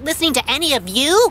without listening to any of you?